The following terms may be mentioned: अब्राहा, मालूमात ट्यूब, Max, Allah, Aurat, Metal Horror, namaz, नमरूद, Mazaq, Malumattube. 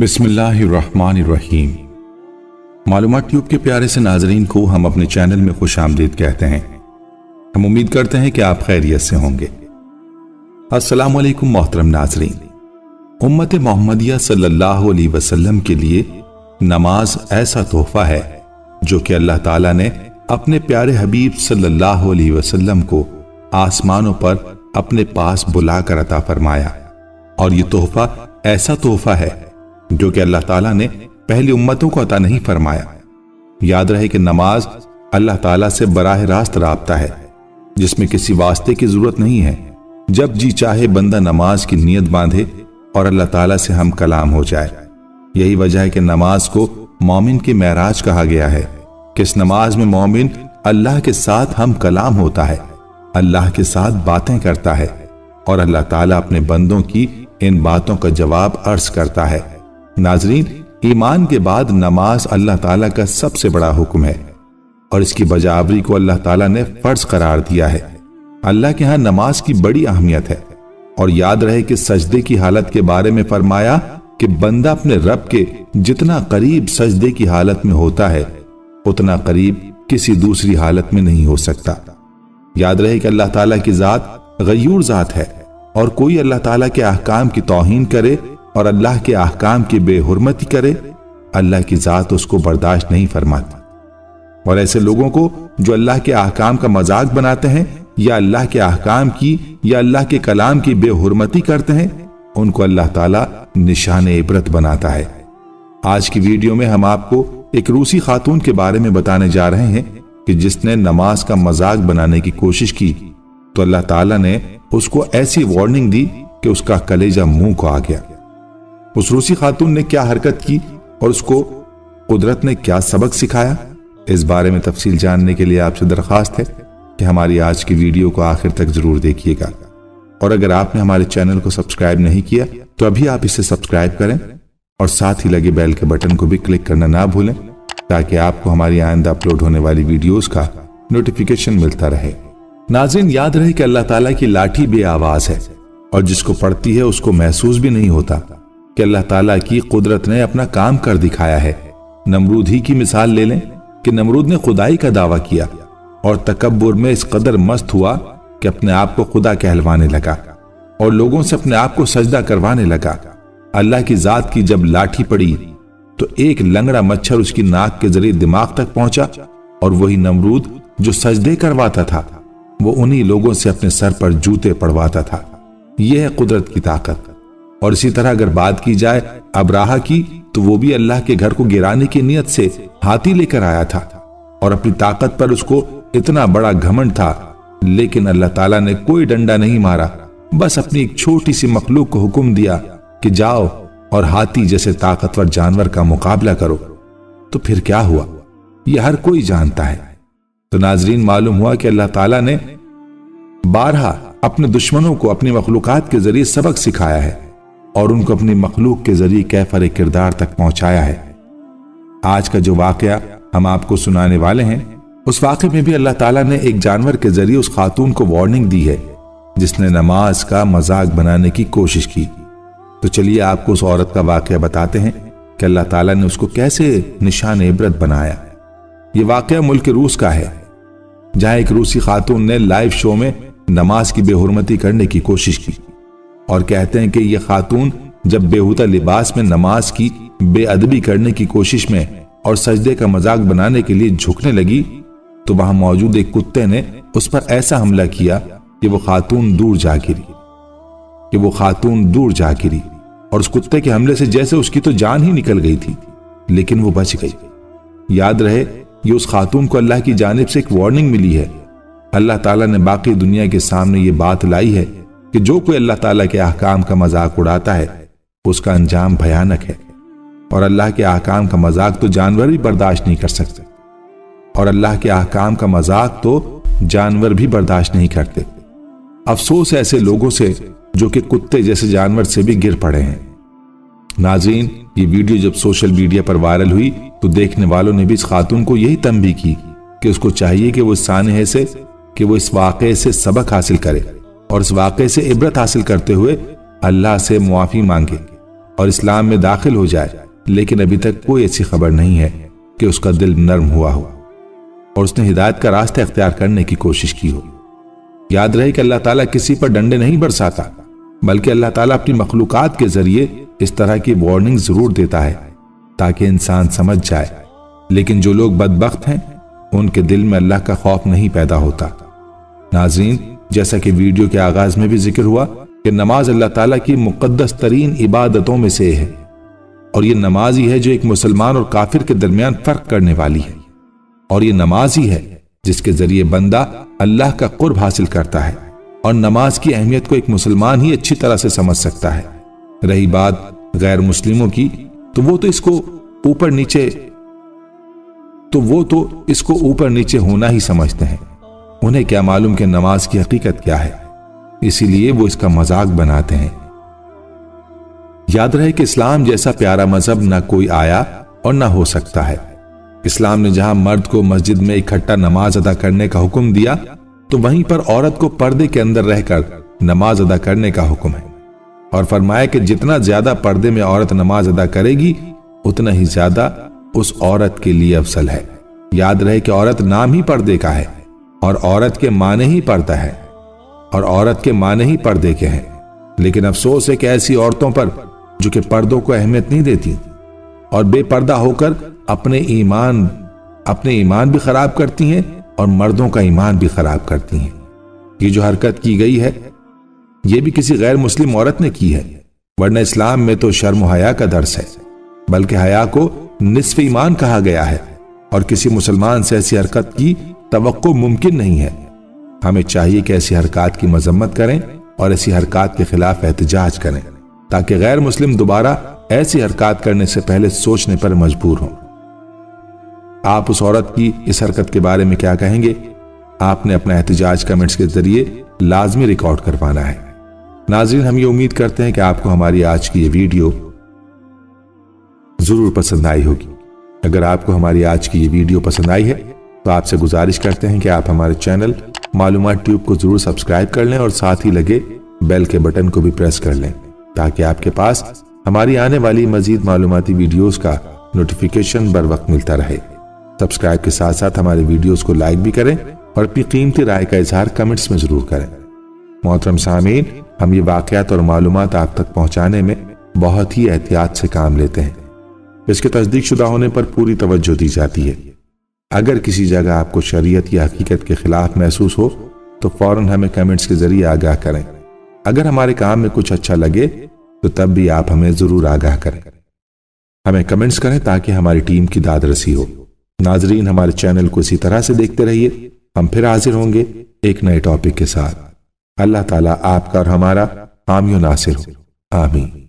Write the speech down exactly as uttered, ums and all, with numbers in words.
बिस्मिल्लाहिर्रहमानिर्रहीम। मालूमाट्यूब के प्यारे से नाजरीन को हम अपने चैनल में खुश आमदीद कहते हैं। हम उम्मीद करते हैं कि आप खैरियत से होंगे। अस्सलामुअलैकुम मोहतरम नाजरीन, उम्मत मोहम्मदिया सल्लल्लाहु अलैहि वसल्लम के लिए नमाज ऐसा तोहफा है जो कि अल्लाह ताला ने अपने प्यारे हबीब सल्लल्लाहु अलैहि वसल्लम को आसमानों पर अपने पास बुलाकर अता फरमाया, और ये तोहफा ऐसा तोहफा है जो कि अल्लाह ताला ने पहली उम्मतों को अता नहीं फरमाया। याद रहे कि नमाज अल्लाह ताला से बराह रास्त राब्ता है जिसमें किसी वास्ते की जरूरत नहीं है। जब जी चाहे बंदा नमाज की नीयत बांधे और अल्लाह ताला से हम कलाम हो जाए। यही वजह है कि नमाज को मोमिन की मेराज कहा गया है कि इस नमाज में मोमिन अल्लाह के साथ हम कलाम होता है, अल्लाह के साथ बातें करता है और अल्लाह ताला अपने बंदों की इन बातों का जवाब अर्ज करता है। नाजरीन, ईमान के बाद नमाज अल्लाह ताला का सबसे बड़ा हुक्म है और इसकी बजावरी को अल्लाह ताला ने फर्ज करार दिया है। अल्लाह के यहाँ नमाज की बड़ी अहमियत है। और याद रहे कि सजदे की हालत के बारे में फरमाया कि बंदा अपने रब के जितना करीब सजदे की हालत में होता है उतना करीब किसी दूसरी हालत में नहीं हो सकता। याद रहे कि अल्लाह ताला की जात गयूर जात है और कोई अल्लाह ताला के अहकाम की तौहीन करे और अल्लाह के अहकाम की बेहुरमती करे, अल्लाह की जात उसको बर्दाश्त नहीं फरमाती। और ऐसे लोगों को जो अल्लाह के अहकाम का मजाक बनाते हैं या अल्लाह के अहकाम की या अल्लाह के कलाम की बेहुरमती करते हैं, उनको अल्लाह ताला निशान इबरत बनाता है। आज की वीडियो में हम आपको एक रूसी खातून के बारे में बताने जा रहे हैं कि जिसने नमाज का मजाक बनाने की कोशिश की तो अल्लाह ताला ने उसको ऐसी वार्निंग दी कि उसका कलेजा मुंह को आ गया। उस रूसी खातून ने क्या हरकत की और उसको कुदरत ने क्या सबक सिखाया, इस बारे में तफसील जानने के लिए आपसे दरख्वास्त है कि हमारी आज की वीडियो को आखिर तक जरूर देखिएगा। और अगर आपने हमारे चैनल को सब्सक्राइब नहीं किया तो अभी आप इसे सब्सक्राइब करें और साथ ही लगे बेल के बटन को भी क्लिक करना ना भूलें ताकि आपको हमारी आइंदा अपलोड होने वाली वीडियोज का नोटिफिकेशन मिलता रहे। नाज़रीन, याद रहे कि अल्लाह ताला की लाठी बे आवाज है और जिसको पढ़ती है उसको महसूस भी नहीं होता कि अल्लाह ताला की कुदरत ने अपना काम कर दिखाया है। नमरूद ही की मिसाल ले लें कि नमरूद ने खुदाई का दावा किया और तकब्बुर में इस कदर मस्त हुआ कि अपने आप को खुदा कहलवाने लगा और लोगों से अपने आप को सजदा करवाने लगा। अल्लाह की जात की जब लाठी पड़ी तो एक लंगड़ा मच्छर उसकी नाक के जरिए दिमाग तक पहुंचा और वही नमरूद जो सजदे करवाता था वो उन्हीं लोगों से अपने सर पर जूते पड़वाता था। यह है कुदरत की ताकत। और इसी तरह अगर बात की जाए अब्राहा की तो वो भी अल्लाह के घर को गिराने की नियत से हाथी लेकर आया था और अपनी ताकत पर उसको इतना बड़ा घमंड था, लेकिन अल्लाह ताला ने कोई डंडा नहीं मारा, बस अपनी एक छोटी सी मखलूक को हुक्म दिया कि जाओ और हाथी जैसे ताकतवर जानवर का मुकाबला करो। तो फिर क्या हुआ यह हर कोई जानता है। तो नाजरीन, मालूम हुआ कि अल्लाह ताला ने बारहा अपने दुश्मनों को अपनी मखलूकात के जरिए सबक सिखाया है और उनको अपनी मखलूक के जरिए कैफर किरदार तक पहुंचाया है। आज का जो वाकया हम आपको सुनाने वाले हैं उस वाकये में भी अल्लाह ताला ने एक जानवर के जरिए उस खातून को वार्निंग दी है जिसने नमाज का मजाक बनाने की कोशिश की। तो चलिए आपको उस औरत का वाकया बताते हैं कि अल्लाह ताला ने उसको कैसे निशान इबरत बनाया। यह वाकया मुल्क रूस का है जहां एक रूसी खातून ने लाइव शो में नमाज की बेहुरमती करने की कोशिश की। और कहते हैं कि यह खातून जब बेहुदा लिबास में नमाज की बेअदबी करने की कोशिश में और सजदे का मजाक बनाने के लिए झुकने लगी तो वहां मौजूद एक कुत्ते ने उस पर ऐसा हमला किया कि वो खातून दूर जा गिरी कि वो खातून दूर जा गिरी और उस कुत्ते के हमले से जैसे उसकी तो जान ही निकल गई थी, लेकिन वो बच गई। याद रहे, ये उस खातून को अल्लाह की जानिब से एक वार्निंग मिली है। अल्लाह ताला ने बाकी दुनिया के सामने ये बात लाई है कि जो कोई अल्लाह ताला के अहकाम का मजाक उड़ाता है उसका अंजाम भयानक है। और अल्लाह के अहकाम का मजाक तो जानवर भी बर्दाश्त नहीं कर सकते और अल्लाह के अहकाम का मजाक तो जानवर भी बर्दाश्त नहीं करते। अफसोस है ऐसे लोगों से जो कि कुत्ते जैसे जानवर से भी गिर पड़े हैं। नाज़रीन, ये वीडियो जब सोशल मीडिया पर वायरल हुई तो देखने वालों ने भी इस खातून को यही तंबीह की कि उसको चाहिए कि वो इस सानहे से कि वो इस वाकये से सबक हासिल करे और इस वाकये से इबरत हासिल करते हुए अल्लाह से मुआफ़ी मांगे और इस्लाम में दाखिल हो जाए, लेकिन अभी तक कोई ऐसी खबर नहीं है कि उसका दिल नर्म हुआ हो और उसने हिदायत का रास्ता अख्तियार करने की कोशिश की हो। याद रहे कि अल्लाह ताला किसी पर डंडे नहीं बरसाता, बल्कि अल्लाह ताला अपनी मखलूक़ात के जरिए इस तरह की वार्निंग जरूर देता है ताकि इंसान समझ जाए। लेकिन जो लोग बदबख्त हैं उनके दिल में अल्लाह का खौफ नहीं पैदा होता। नाज़रीन, जैसा कि वीडियो के आगाज में भी जिक्र हुआ कि नमाज अल्लाह ताला की मुकद्दस तरीन इबादतों में से है, और ये नमाज ही है जो एक मुसलमान और काफिर के दरमियान फर्क करने वाली है, और ये नमाज ही है जिसके जरिए बंदा अल्लाह का कुर्ब हासिल करता है, और नमाज की अहमियत को एक मुसलमान ही अच्छी तरह से समझ सकता है। रही बात गैर मुस्लिमों की, तो वो तो इसको ऊपर नीचे तो वो तो इसको ऊपर नीचे होना ही समझते हैं। उन्हें क्या मालूम कि नमाज की हकीकत क्या है, इसीलिए वो इसका मजाक बनाते हैं। याद रहे कि इस्लाम जैसा प्यारा मजहब ना कोई आया और ना हो सकता है। इस्लाम ने जहां मर्द को मस्जिद में इकट्ठा नमाज अदा करने का हुक्म दिया, तो वहीं पर औरत को पर्दे के अंदर रहकर नमाज अदा करने का हुक्म है, और फरमाया कि जितना ज्यादा पर्दे में औरत नमाज अदा करेगी उतना ही ज्यादा उस औरत के लिए अफसल है। याद रहे कि औरत नाम ही पर्दे का है, और औरत के माने ही पर्दा है, और औरत के माने ही पर्दे के हैं। लेकिन अफसोस है कि ऐसी औरतों पर जो कि पर्दों को अहमियत नहीं देती और बेपर्दा होकर अपने ईमान अपने ईमान भी खराब करती हैं और मर्दों का ईमान भी खराब करती हैं। ये जो हरकत की गई है ये भी किसी गैर मुस्लिम औरत ने की है, वरना इस्लाम में तो शर्म हया का दर्स है, बल्कि हया को निस्फ ईमान कहा गया है, और किसी मुसलमान से ऐसी हरकत की तवक्को मुमकिन नहीं है। हमें चाहिए कि ऐसी हरकत की मजम्मत करें और ऐसी हरकत के खिलाफ एहतजाज करें, ताकि गैर मुस्लिम दोबारा ऐसी हरकत करने से पहले सोचने पर मजबूर हों। आप उस औरत की इस हरकत के बारे में क्या कहेंगे? आपने अपना एहतजाज कमेंट्स के जरिए लाजमी रिकॉर्ड करवाना है। नाज़रीन, हम ये उम्मीद करते हैं कि आपको हमारी आज की ये वीडियो जरूर पसंद आई होगी। अगर आपको हमारी आज की ये वीडियो पसंद आई है तो आपसे गुजारिश करते हैं कि आप हमारे चैनल मालूमात ट्यूब को जरूर सब्सक्राइब कर लें और साथ ही लगे बेल के बटन को भी प्रेस कर लें, ताकि आपके पास हमारी आने वाली मजीद मालूमाती वीडियोस का नोटिफिकेशन बर वक्त मिलता रहे। सब्सक्राइब के साथ साथ हमारे वीडियोस को लाइक भी करें और अपनी कीमती राय का इजहार कमेंट्स में जरूर करें। मोहतरम सामीन, हम ये वाक़यात और मालूमात आप तक पहुँचाने में बहुत ही एहतियात से काम लेते हैं। इसके तस्दीक शुदा होने पर पूरी तवज्जो दी जाती है। अगर किसी जगह आपको शरीयत या हकीकत के खिलाफ महसूस हो तो फौरन हमें कमेंट्स के जरिए आगाह करें। अगर हमारे काम में कुछ अच्छा लगे तो तब भी आप हमें जरूर आगाह करें, हमें कमेंट्स करें, ताकि हमारी टीम की दादरसी हो। नाजरीन, हमारे चैनल को इसी तरह से देखते रहिए। हम फिर हाजिर होंगे एक नए टॉपिक के साथ। अल्लाह ताला आपका और हमारा हामी और नासिर हो। आमीन।